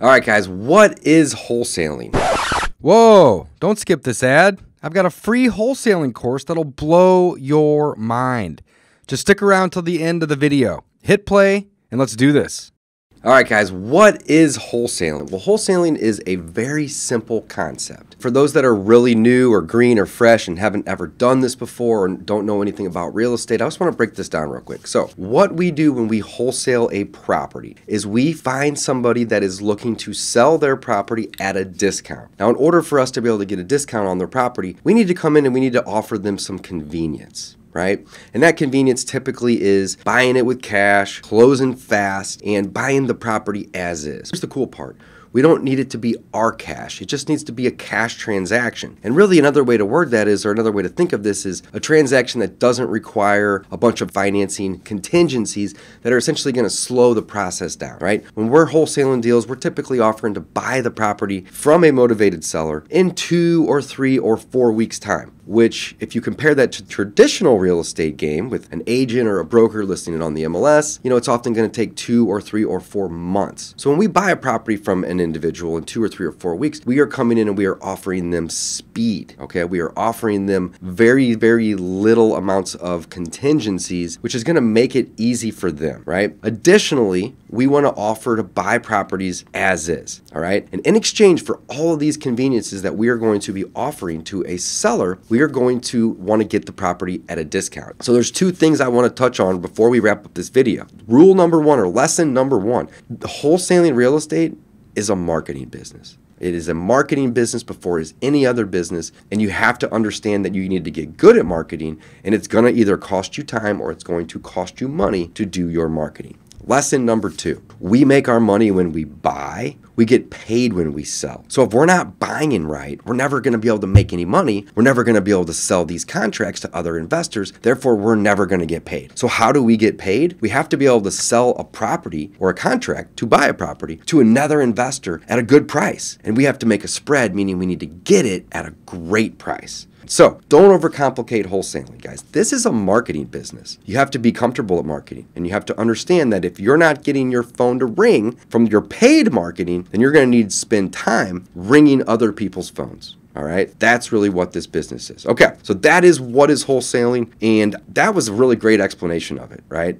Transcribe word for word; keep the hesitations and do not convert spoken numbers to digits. All right, guys, what is wholesaling? Whoa, don't skip this ad. I've got a free wholesaling course that'll blow your mind. Just stick around till the end of the video. Hit play and let's do this. All right, guys, what is wholesaling? Well, wholesaling is a very simple concept. For those that are really new or green or fresh and haven't ever done this before and don't know anything about real estate, I just want to break this down real quick. So what we do when we wholesale a property is we find somebody that is looking to sell their property at a discount. Now, in order for us to be able to get a discount on their property, we need to come in and we need to offer them some convenience. Right? And that convenience typically is buying it with cash, closing fast, and buying the property as is. Here's the cool part. We don't need it to be our cash. It just needs to be a cash transaction. And really another way to word that is, or another way to think of this is a transaction that doesn't require a bunch of financing contingencies that are essentially going to slow the process down, right? When we're wholesaling deals, we're typically offering to buy the property from a motivated seller in two or three or four weeks' time, which if you compare that to traditional real estate game with an agent or a broker listing it on the M L S, you know, it's often going to take two or three or four months. So when we buy a property from an individual in two or three or four weeks, we are coming in and we are offering them speed, okay? We are offering them very, very little amounts of contingencies, which is going to make it easy for them, right? Additionally, we want to offer to buy properties as is, all right? And in exchange for all of these conveniences that we are going to be offering to a seller, we are going to want to get the property at a discount. So there's two things I want to touch on before we wrap up this video. Rule number one, or lesson number one, the wholesaling real estate is a marketing business. It is a marketing business before it is any other business, and you have to understand that you need to get good at marketing, and it's going to either cost you time or it's going to cost you money to do your marketing. Lesson number two, we make our money when we buy, we get paid when we sell. So if we're not buying right, we're never going to be able to make any money. We're never going to be able to sell these contracts to other investors. Therefore, we're never going to get paid. So how do we get paid? We have to be able to sell a property or a contract to buy a property to another investor at a good price. And we have to make a spread, meaning we need to get it at a great price. So don't overcomplicate wholesaling, guys. This is a marketing business. You have to be comfortable at marketing, and you have to understand that if you're not getting your phone to ring from your paid marketing, then you're going to need to spend time ringing other people's phones. All right, that's really what this business is. Okay, so that is what is wholesaling, and that was a really great explanation of it, right?